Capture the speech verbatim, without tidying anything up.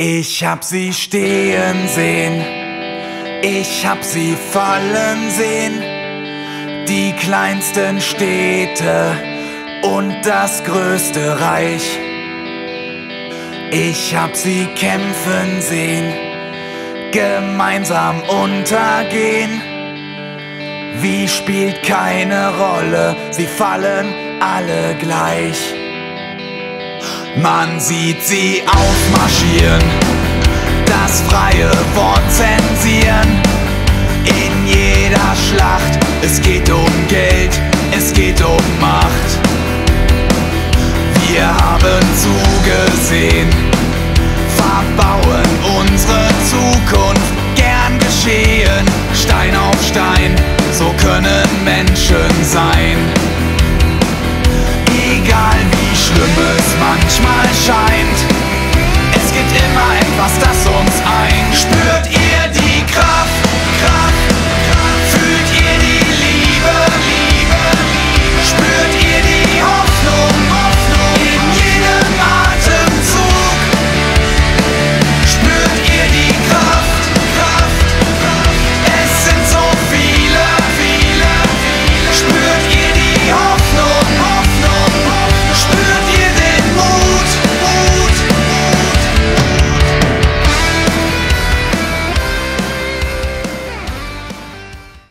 Ich hab sie stehen sehen, ich hab sie fallen sehen, die kleinsten Städte und das größte Reich. Ich hab sie kämpfen sehen, gemeinsam untergehen. Wie spielt keine Rolle, sie fallen alle gleich. Man sieht sie aufmarschieren, das freie Wort zensieren. In jeder Schlacht, es geht um Geld, es geht um Macht. Wir haben zugesehen, verbauen unsere Zukunft. Gern geschehen, Stein auf Stein, so können Menschen sein. Egal wie schlimm es manchmal scheint.